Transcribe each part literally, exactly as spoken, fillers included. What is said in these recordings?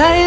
Light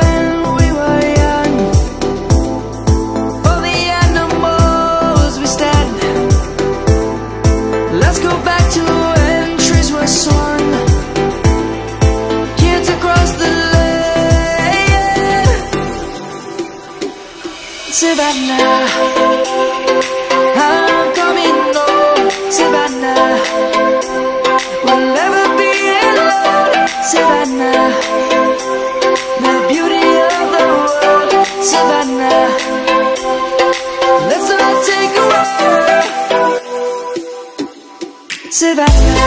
when we were young. For the animals we stand. Let's go back to when trees were swung. Savannah, I'm coming home. Savannah, we'll never be alone. Savannah, the beauty of the world. Savannah, let's all take a walk. Savannah.